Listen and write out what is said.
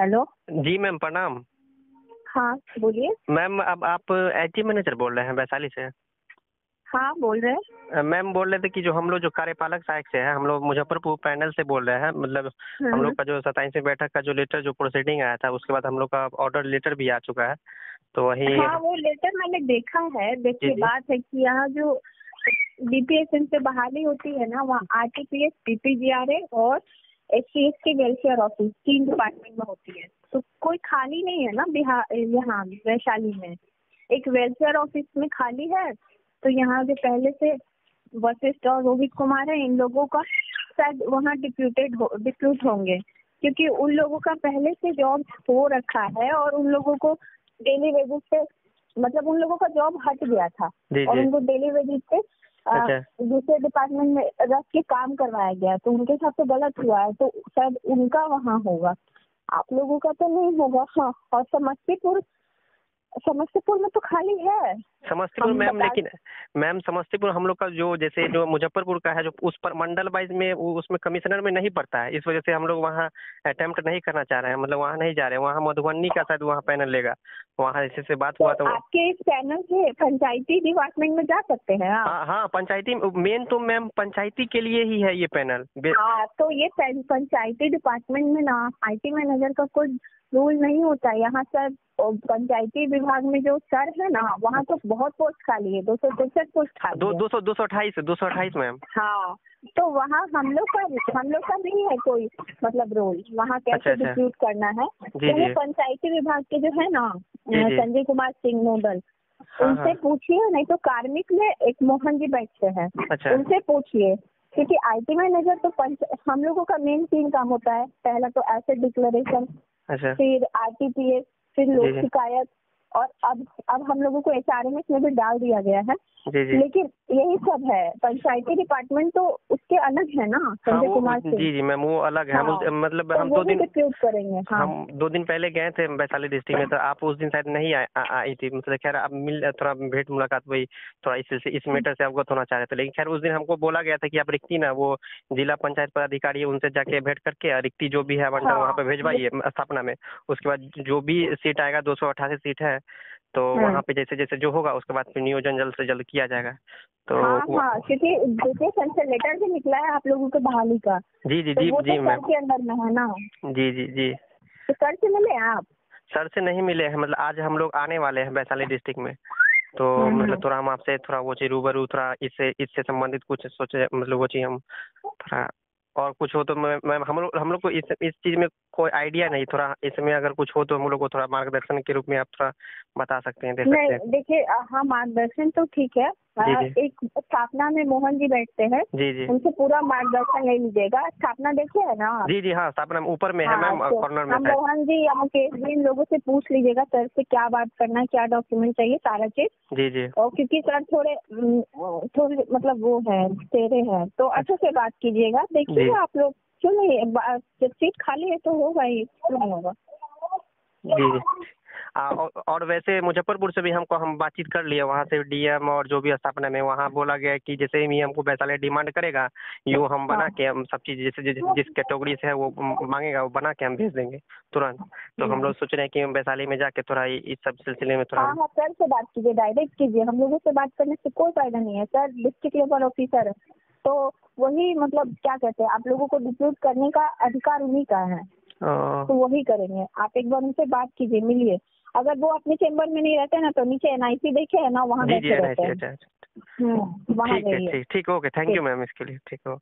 Hello जी ma'am प्रणाम। हाँ बोलिए मैम। अब आप एचई मैनेजर बोल रहे हैं वैशाली से? हाँ बोल रहे हैं। मैम बोल रहे थे कि जो हम लोग जो कार्यपालक सहायक से हैं, हम लोग मुज़फरपुर पैनल से बोल रहे हैं। मतलब हम लोग का जो 27वीं बैठक का जो लेटर जो प्रोसीडिंग आया था, उसके बाद हम लोग का ऑर्डर लेटर भी आ चुका है। तो वही हाँ वो लेटर मैंने देखा है। देखिए बात है कि यहाँ जो डीपीएसएम से बहाली होती है ना, वहाँ आरटीपीएस, पीपीजीआरए और एचसीएस के वेलफेयर ऑफिस 3 डिपार्टमेंट में होती है। तो कोई खाली नहीं है ना बिहार, यहाँ वैशाली में एक वेलफेयर ऑफिस में खाली है। तो यहाँ जो पहले से वशिष्ठ और रोहित कुमार है, इन लोगों का शायद वहाँ डिप्यूट होंगे, क्योंकि उन लोगों का पहले से जॉब हो रखा है और उन लोगों को डेली वेजेस पे, मतलब उन लोगों का जॉब हट गया था और उनको डेली वेजेस पे दूसरे डिपार्टमेंट में रख के काम करवाया गया। तो उनके साथ तो गलत हुआ है, तो शायद उनका वहाँ होगा, आप लोगों का तो नहीं होगा। हाँ और समस्तीपुर में तो खाली है। समस्तीपुर मैम, लेकिन मैम समस्तीपुर हम लोग का जो जैसे जो मुज़फ्फरपुर का है, जो उस पर मंडल वाइज में उसमें कमिश्नर में नहीं पड़ता है, इस वजह से हम लोग वहाँ अटेम्प्ट नहीं करना चाह रहे हैं। मतलब वहाँ नहीं जा रहे हैं। वहाँ मधुबनी का शायद वहाँ पैनल लेगा, वहाँ जैसे बात हुआ। तो आपके इस पैनल से पंचायती डिपार्टमेंट में जा सकते हैं। हाँ पंचायती मेन तो मैम पंचायती के लिए ही है ये पैनल। तो ये पंचायती डिपार्टमेंट में ना IT मैनेजर का कोई रूल नहीं होता है। यहाँ सब पंचायती विभाग में जो सर है ना, वहाँ तो बहुत पोस्ट खाली है। 263 पोस्ट खाली है। 228 मैम। हाँ तो वहाँ हम लोग का नहीं है कोई मतलब रोल वहाँ कैसे डिस्प्यूट करना है। तो पंचायती विभाग के जो है ना संजीव कुमार सिंह नोडल, उनसे पूछिए, नहीं तो कार्मिक में एक मोहन जी बैठते हैं, उनसे पूछिए। क्योंकि IT मैनेजर तो हम लोगों का मेन 3 काम होता है। पहला तो एसेट डिक्लेरेशन, फिर RTPS, फिर लोक शिकायत, और अब हम लोगों को HRMS में भी डाल दिया गया है। लेकिन यही सब है। पंचायती डिपार्टमेंट तो उसके अलग है ना संजय कुमार सिंह जी। जी मैम वो अलग है। मतलब हम 2 दिन डिस्कस करेंगे। हम 2 दिन पहले गए थे वैशाली डिस्ट्रिक्ट में, तो आप उस दिन शायद नहीं आई थी। मतलब खैर अब थोड़ा भेंट मुलाकात हुई, थोड़ा इस मैटर से अवगत होना चाह रहे थे। लेकिन खैर उस दिन हमको बोला गया था कि आप रिक्ति ना वो जिला पंचायत पदाधिकारी है उनसे जाके भेंट करके रिक्ति जो भी है आवंटन वहाँ पे भेजवाइए स्थापना में। उसके बाद जो भी सीट आएगा, 288 सीट है, तो वहाँ पे जैसे जैसे जो होगा उसके बाद नियोजन जल्द से जल्द किया जाएगा। तो हाँ क्योंकि दूसरे संघ से लेटर भी निकला है आप लोगों के बहाली का। जी मैम के अंदर में है ना। जी तो सर से मिले आप? सर से नहीं मिले हैं। मतलब आज हम लोग आने वाले हैं वैशाली डिस्ट्रिक्ट में, तो मतलब थोड़ा हम आपसे थोड़ा वो चीज रूबरू, थोड़ा इससे संबंधित कुछ सोचे। मतलब वो चीज हम थोड़ा और कुछ हो तो मैम हम लोग को इस चीज में कोई आइडिया नहीं। थोड़ा इसमें अगर कुछ हो तो हम लोग को थोड़ा मार्गदर्शन के रूप में आप थोड़ा बता सकते हैं, दे सकते हैं? देखिए हाँ मार्गदर्शन तो ठीक है। एक स्थापना में मोहन जी बैठते हैं, उनसे पूरा मार्गदर्शन ले लीजिएगा। स्थापना देखिए है ना। जी हाँ स्थापना ऊपर में है मैम, कॉर्नर में। मोहन जी या मुकेश जी, इन लोगों से पूछ लीजिएगा सर से क्या बात करना है, क्या डॉक्यूमेंट चाहिए, सारा चीज। जी और क्योंकि सर थोड़े मतलब वो है तेरे हैं, तो अच्छे से बात कीजिएगा। देखिए आप लोग क्यों नहीं, जब सीट खाली है तो होगा ही, क्यों नहीं होगा। जी और वैसे मुज़फ्फरपुर से भी हम बातचीत कर लिए। वहाँ से DM और जो भी स्थापना में, वहाँ बोला गया कि जैसे ही हमको वैशाली डिमांड करेगा यूँ हम बना के हम सब चीज़ जैसे जिस कैटेगरी से है वो मांगेगा, वो बना के हम भेज देंगे तुरंत। तो हम लोग सोच रहे हैं कि हम वैशाली में जाके थोड़ा इस सब सिलसिले में थोड़ा। हाँ सर से बात कीजिए, डायरेक्ट कीजिए। हम लोगों से बात करने से कोई फायदा नहीं है। सर डिस्ट्रिक्ट लेवल ऑफिसर, तो वही मतलब क्या कहते हैं, आप लोगों को डिस्प्यूट करने का अधिकार उन्हीं का है, तो वही करेंगे। आप एक बार उनसे बात कीजिए, मिलिए। अगर वो अपने चैम्बर में नहीं रहते ना, तो नीचे NIC देखे है ना, वहाँ बैठे रहते हैं। ठीक है, ओके, थैंक यू मैम इसके लिए। ठीक है।